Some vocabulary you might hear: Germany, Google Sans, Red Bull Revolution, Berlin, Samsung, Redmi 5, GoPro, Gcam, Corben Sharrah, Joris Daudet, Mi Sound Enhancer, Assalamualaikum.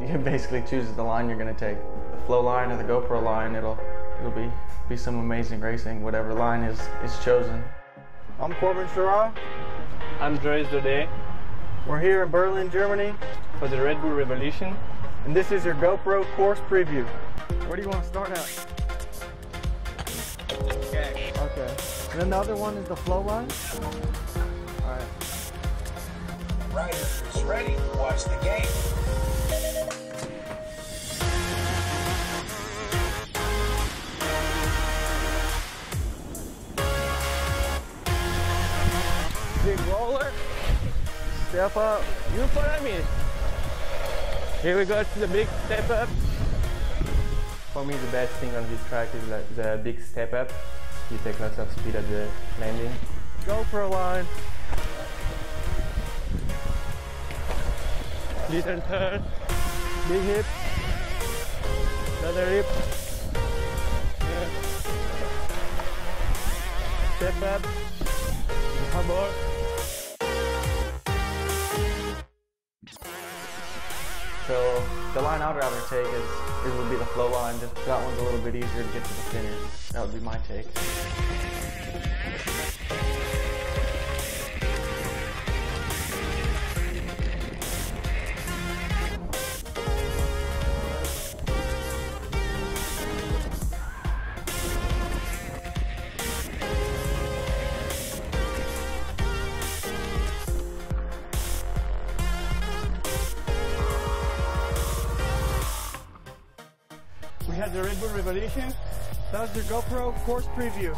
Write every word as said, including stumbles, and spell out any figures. You can basically choose the line you're going to take. The flow line or the GoPro line, it'll it'll be, be some amazing racing, whatever line is, is chosen. I'm Corben Sharrah. I'm Joris Daudet. We're here in Berlin, Germany for the Red Bull Revolution. And this is your GoPro course preview. Where do you want to start at? Okay. Okay. And then the other one is the flow line? All right. Ryder is ready. Watch the game. Big roller. Step up. You put on me. Here we go to the big step up. For me, the best thing on this track is like the big step up. You take lots of speed at the landing. GoPro line. Little turn. Big hip. Another hip. Yeah. Step up. One more. So the line I'd rather take is, it would be the flow line. Just that one's a little bit easier to get to the finish. That would be my take. We had the Red Bull Revolution. That was the GoPro course preview.